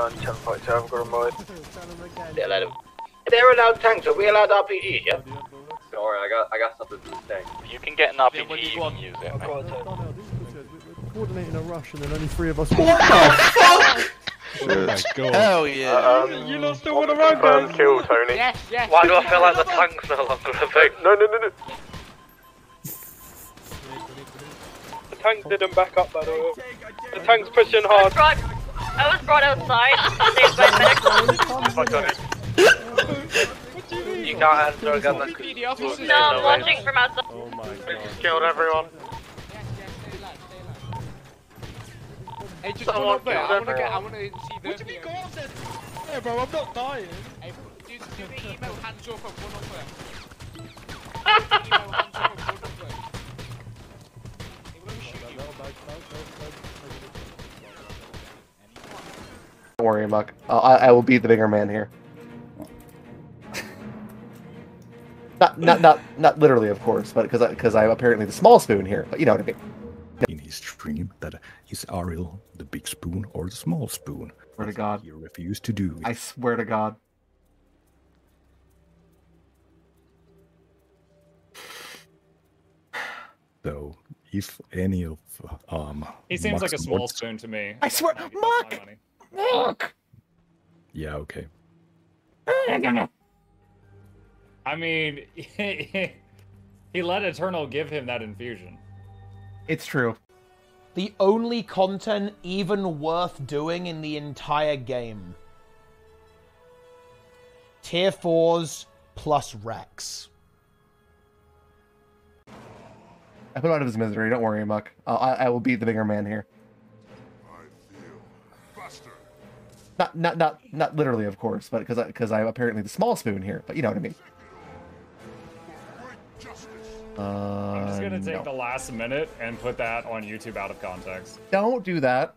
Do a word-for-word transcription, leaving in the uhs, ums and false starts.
on ten point two, so I've got a mod. Yeah, let him. They're allowed tanks, are we allowed R P Gs, yeah? Don't worry, I got, I got something for the tank. You can get an R P G, yeah, you, you want. Can use it, we're coordinating a rush and then only three of us... What the fuck?! Oh my god. Hell yeah. Uh, um, you lost all one around, guys. Kill, Tony. Yes, yes. Why do I feel like the tank's no longer a thing? No, no, no, no. The tank didn't back up, by the way. The tank's pushing hard. I was brought, I was brought outside. I've done it. What do you mean? You can't answer a gun like this. No, I'm watching from outside. Oh my god. We just killed everyone. Hey, just go up there. I wanna get, I wanna see them. What do you mean go up there? Yeah, bro, I'm not dying. Hey, do, do the email hands off of one up there. Email hands off of one up there. They will shoot you. Don't worry, Muck. I, I will be the bigger man here. not, not, not, not literally, of course, but because, because I'm apparently the small spoon here. But you know what I mean. In his stream, that is Ariel the big spoon or the small spoon? Swear to God, he refused to do it. I swear to God. So, if any of um, he seems Muck's like a small words... spoon to me. I swear, Muck, Muck. Yeah, okay. I mean, he let Eternal give him that infusion. It's true. The only content even worth doing in the entire game. Tier fours plus Rex. I put him out of his misery, don't worry, Muck. Uh, I, I will be the bigger man here. I feel faster. Not, not, not, not literally, of course, but because because I'm apparently the small spoon here, but you know what I mean. Uh, I'm just gonna take no. the last minute and put that on YouTube out of context. Don't do that.